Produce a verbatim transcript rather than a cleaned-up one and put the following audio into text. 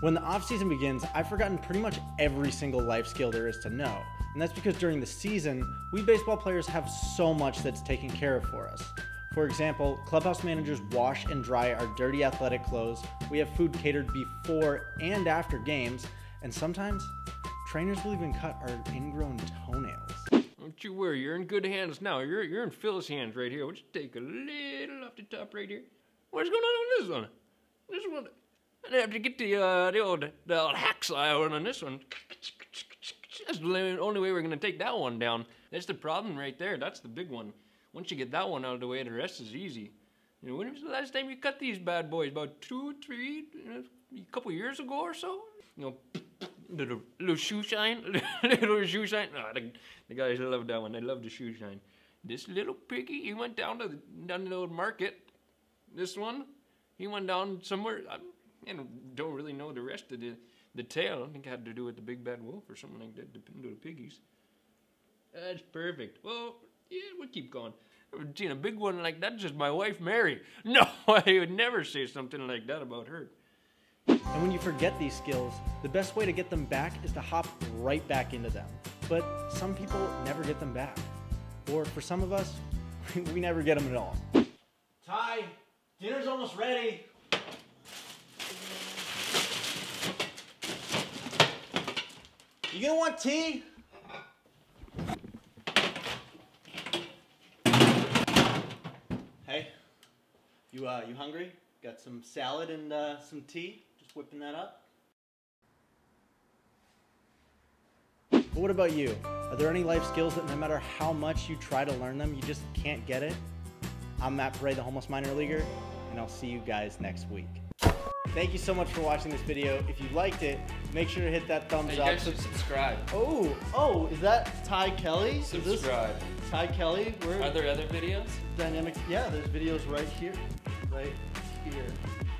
When the off-season begins, I've forgotten pretty much every single life skill there is to know, and that's because during the season, we baseball players have so much that's taken care of for us. For example, clubhouse managers wash and dry our dirty athletic clothes, we have food catered before and after games, and sometimes, trainers will even cut our ingrown toenails. Don't you worry, you're in good hands now. You're, you're in Phil's hands right here. We'll just take a little off the top right here. What's going on on this one? This one. I have to get the uh, the old the old hacksaw on this one. That's the only way we're gonna take that one down. That's the problem right there. That's the big one. Once you get that one out of the way, the rest is easy. You know, when was the last time you cut these bad boys? About two, three, you know, a couple years ago or so. You know, little little shoe shine, little shoe shine. Oh, the, the guys love that one. They love the shoe shine. This little piggy, he went down to the, down to the old market. This one, he went down somewhere. I, And don't really know the rest of the, the tale. I think it had to do with the big bad wolf or something like that, depending on the piggies. That's perfect. Well, yeah, we'll keep going. I've never seen a big one like that, just my wife, Mary. No, I would never say something like that about her. And when you forget these skills, the best way to get them back is to hop right back into them. But some people never get them back. Or for some of us, we never get them at all. Ty, dinner's almost ready. You gonna want tea? Hey, you uh, you hungry? Got some salad and uh, some tea? Just whipping that up. But what about you? Are there any life skills that no matter how much you try to learn them, you just can't get it? I'm Matt Paré, the homeless minor leaguer, and I'll see you guys next week. Thank you so much for watching this video. If you liked it, make sure to hit that thumbs hey, up. You guys should subscribe. Oh, oh, is that Ty Kelly? Subscribe. Is this Ty Kelly? Where? Are there other videos? Dynamic. Yeah, there's videos right here, right here.